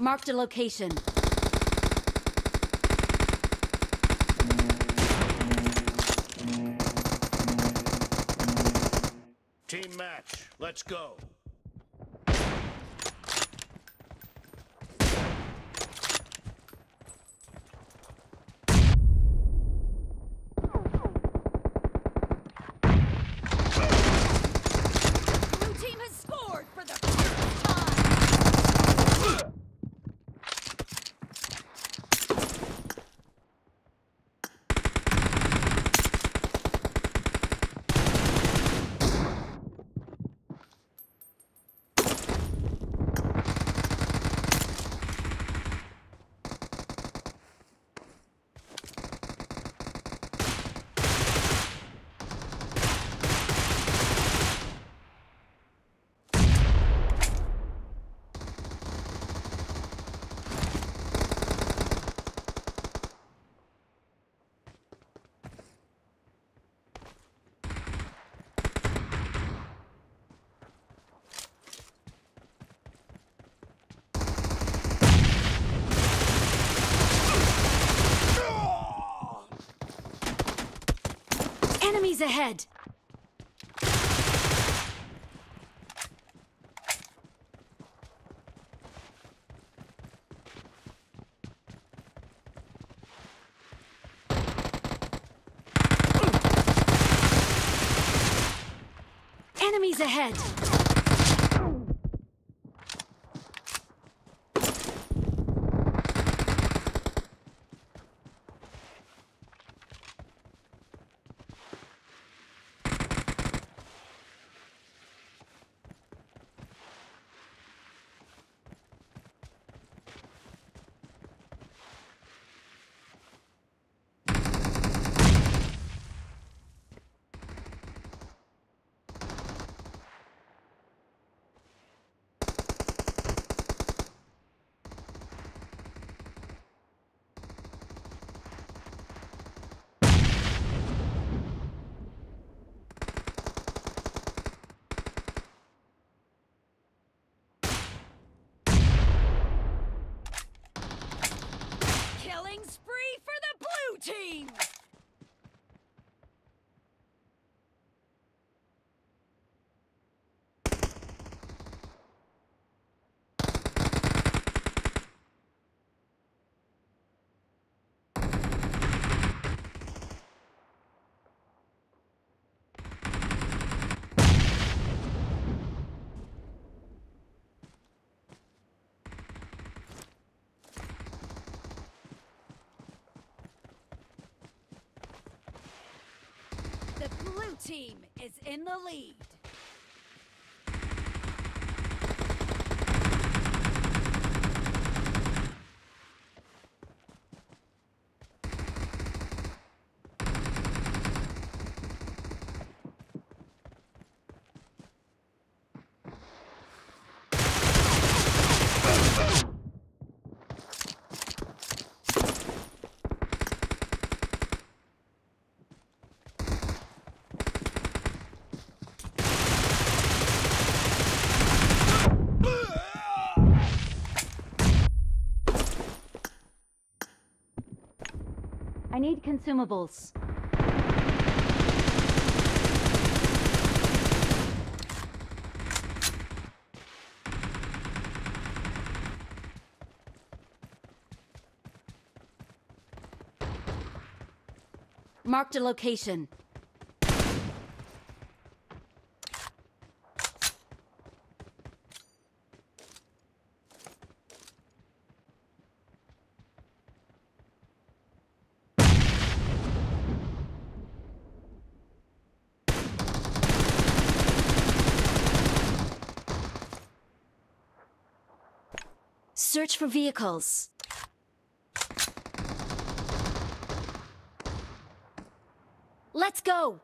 Marked a location. Team match, let's go. Enemies ahead! Enemies ahead! Spree for the blue team! Blue team is in the lead. I need consumables. Marked a location. Search for vehicles. Let's go!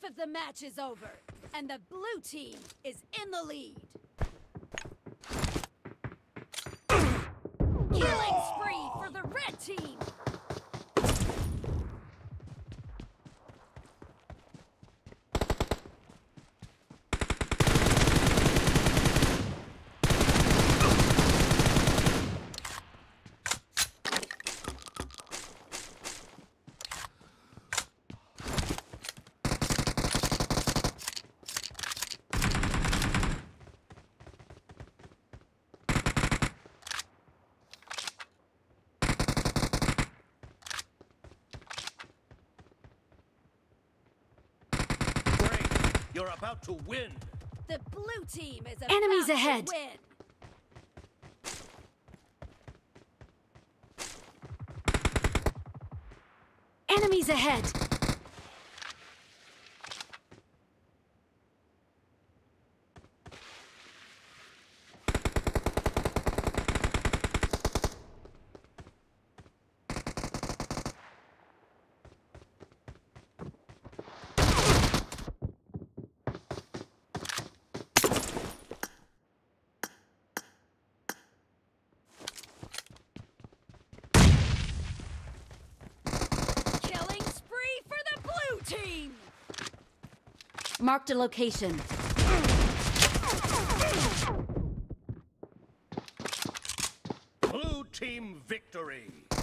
Half of the match is over, and the blue team is in the lead. Killing spree for the red team. You're about to win. The blue team is about enemies ahead. To win. Enemies ahead. Marked a location. Blue team victory.